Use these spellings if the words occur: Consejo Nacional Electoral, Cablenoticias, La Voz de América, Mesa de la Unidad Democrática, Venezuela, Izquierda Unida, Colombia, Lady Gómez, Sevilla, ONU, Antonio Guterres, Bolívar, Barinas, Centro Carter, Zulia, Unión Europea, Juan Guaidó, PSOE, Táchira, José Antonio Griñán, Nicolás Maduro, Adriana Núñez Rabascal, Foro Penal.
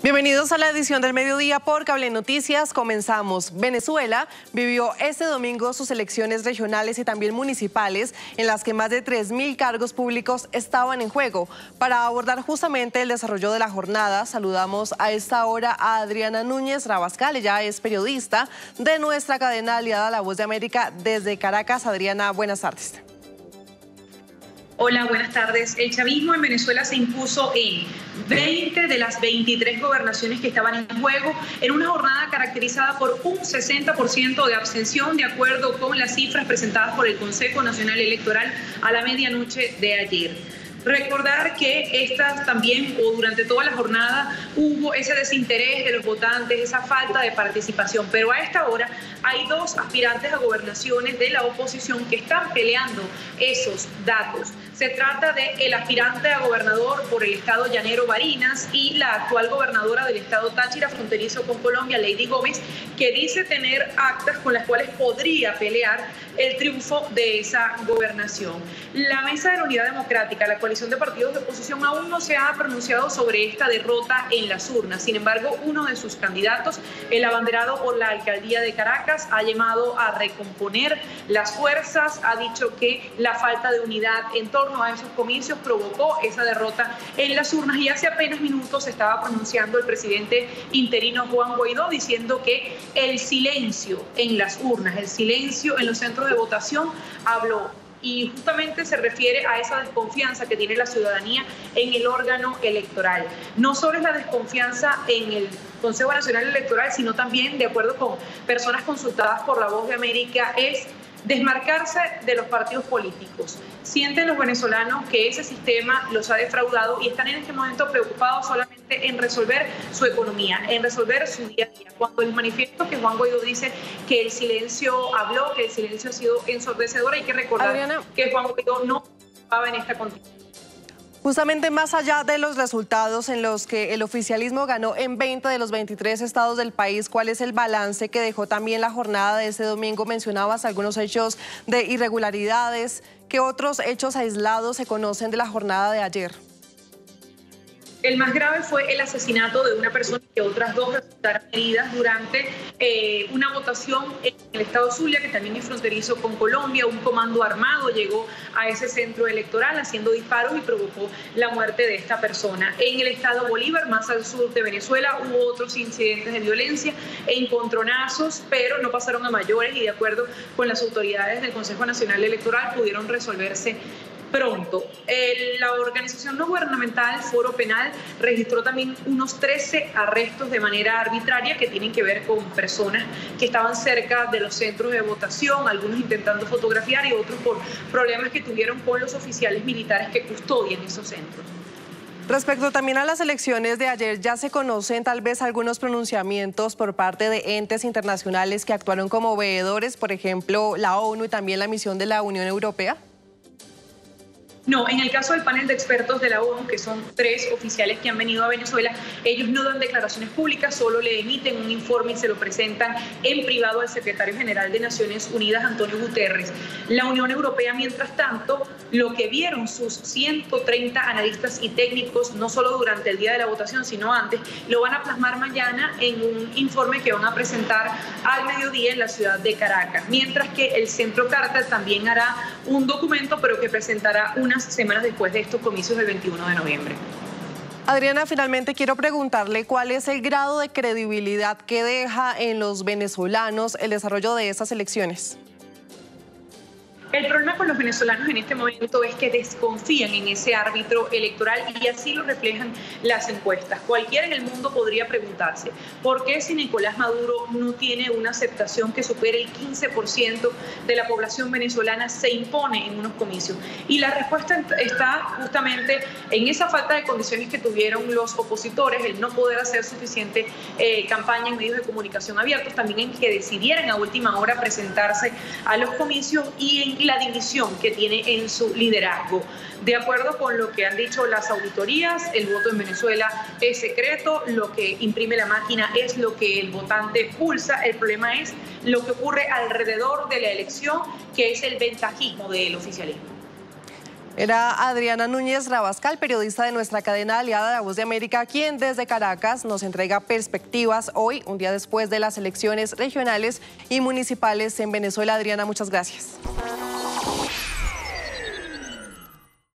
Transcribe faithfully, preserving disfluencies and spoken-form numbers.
Bienvenidos a la edición del mediodía por Cable Noticias. Comenzamos. Venezuela vivió este domingo sus elecciones regionales y también municipales, en las que más de tres mil cargos públicos estaban en juego. Para abordar justamente el desarrollo de la jornada, saludamos a esta hora a Adriana Núñez Rabascal. Ella es periodista de nuestra cadena aliada La Voz de América desde Caracas. Adriana, buenas tardes. Hola, buenas tardes. El chavismo en Venezuela se impuso en veinte de las veintitrés gobernaciones que estaban en juego, en una jornada caracterizada por un sesenta por ciento de abstención, de acuerdo con las cifras presentadas por el Consejo Nacional Electoral a la medianoche de ayer. Recordar que estas también, o durante toda la jornada, hubo ese desinterés de los votantes, esa falta de participación. Pero a esta hora hay dos aspirantes a gobernaciones de la oposición que están peleando esos datos. Se trata de el aspirante a gobernador por el estado llanero Barinas y la actual gobernadora del estado Táchira, fronterizo con Colombia, Lady Gómez, que dice tener actas con las cuales podría pelear el triunfo de esa gobernación. La Mesa de la Unidad Democrática, la coalición de partidos de oposición, aún no se ha pronunciado sobre esta derrota en las urnas. Sin embargo, uno de sus candidatos, el abanderado por la alcaldía de Caracas, ha llamado a recomponer las fuerzas, ha dicho que la falta de unidad en torno a esos comicios provocó esa derrota en las urnas, y hace apenas minutos estaba pronunciando el presidente interino Juan Guaidó diciendo que el silencio en las urnas, el silencio en los centros de votación, habló, y justamente se refiere a esa desconfianza que tiene la ciudadanía en el órgano electoral. No solo es la desconfianza en el Consejo Nacional Electoral, sino también, de acuerdo con personas consultadas por La Voz de América, es desmarcarse de los partidos políticos. Sienten los venezolanos que ese sistema los ha defraudado y están en este momento preocupados solamente en resolver su economía, en resolver su día a día. Cuando el manifiesto que Juan Guaidó dice que el silencio habló, que el silencio ha sido ensordecedor, hay que recordar, Adriana, que Juan Guaidó no estaba en esta contienda. Justamente, más allá de los resultados en los que el oficialismo ganó en veinte de los veintitrés estados del país, ¿cuál es el balance que dejó también la jornada de este domingo? Mencionabas algunos hechos de irregularidades. ¿Qué otros hechos aislados se conocen de la jornada de ayer? El más grave fue el asesinato de una persona y que otras dos resultaron heridas durante eh, una votación en el estado Zulia, que también es fronterizo con Colombia. Un comando armado llegó a ese centro electoral haciendo disparos y provocó la muerte de esta persona. En el estado Bolívar, más al sur de Venezuela, hubo otros incidentes de violencia e encontronazos, pero no pasaron a mayores y, de acuerdo con las autoridades del Consejo Nacional Electoral, pudieron resolverse pronto. Eh, la organización no gubernamental Foro Penal registró también unos trece arrestos de manera arbitraria que tienen que ver con personas que estaban cerca de los centros de votación, algunos intentando fotografiar y otros por problemas que tuvieron con los oficiales militares que custodian esos centros. Respecto también a las elecciones de ayer, ya se conocen tal vez algunos pronunciamientos por parte de entes internacionales que actuaron como veedores, por ejemplo, la ONU y también la misión de la Unión Europea. No, en el caso del panel de expertos de la ONU, que son tres oficiales que han venido a Venezuela, ellos no dan declaraciones públicas, solo le emiten un informe y se lo presentan en privado al secretario general de Naciones Unidas, Antonio Guterres. La Unión Europea, mientras tanto, lo que vieron sus ciento treinta analistas y técnicos, no solo durante el día de la votación, sino antes, lo van a plasmar mañana en un informe que van a presentar al mediodía en la ciudad de Caracas. Mientras que el Centro Carter también hará un documento, pero que presentará una semanas después de estos comicios del veintiuno de noviembre. Adriana, finalmente quiero preguntarle cuál es el grado de credibilidad que deja en los venezolanos el desarrollo de estas elecciones. El problema con los venezolanos en este momento es que desconfían en ese árbitro electoral, y así lo reflejan las encuestas. Cualquiera en el mundo podría preguntarse por qué, si Nicolás Maduro no tiene una aceptación que supere el quince por ciento de la población venezolana, se impone en unos comicios. Y la respuesta está justamente en esa falta de condiciones que tuvieron los opositores, el no poder hacer suficiente eh, campaña en medios de comunicación abiertos, también en que decidieran a última hora presentarse a los comicios, y en y la división que tiene en su liderazgo. De acuerdo con lo que han dicho las auditorías, el voto en Venezuela es secreto, lo que imprime la máquina es lo que el votante pulsa. El problema es lo que ocurre alrededor de la elección, que es el ventajismo del oficialismo. Era Adriana Núñez Rabascal, periodista de nuestra cadena aliada La Voz de América, quien desde Caracas nos entrega perspectivas hoy, un día después de las elecciones regionales y municipales en Venezuela. Adriana, muchas gracias.